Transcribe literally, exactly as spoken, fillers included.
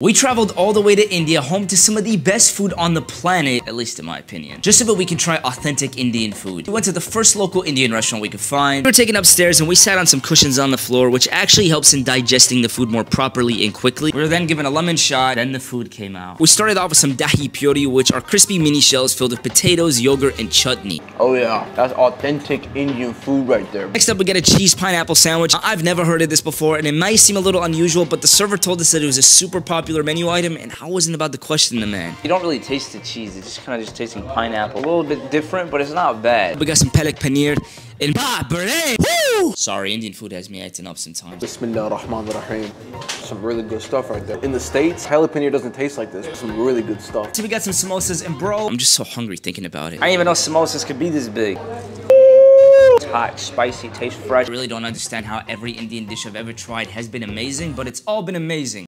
We traveled all the way to India, home to some of the best food on the planet, at least in my opinion, just so that we can try authentic Indian food. We went to the first local Indian restaurant we could find. We were taken upstairs and we sat on some cushions on the floor, which actually helps in digesting the food more properly and quickly. We were then given a lemon shot, then the food came out. We started off with some dahi puri, which are crispy mini shells filled with potatoes, yogurt, and chutney. Oh yeah, that's authentic Indian food right there. Next up, we got a cheese pineapple sandwich. I've never heard of this before, and it might seem a little unusual, but the server told us that it was a super popular menu item, and I wasn't about to question the man. You don't really taste the cheese, it's just kind of just tasting pineapple. A little bit different, but it's not bad. We got some palak paneer and barbare. Woo! Sorry, Indian food has me acting up sometimes. Bismillah ar-Rahman ar-Rahim. Some really good stuff right there. In the States, palak paneer doesn't taste like this. Some really good stuff. So we got some samosas, and bro, I'm just so hungry thinking about it. I didn't even know samosas could be this big. It's hot, spicy, tastes fresh. I really don't understand how every Indian dish I've ever tried has been amazing, but it's all been amazing.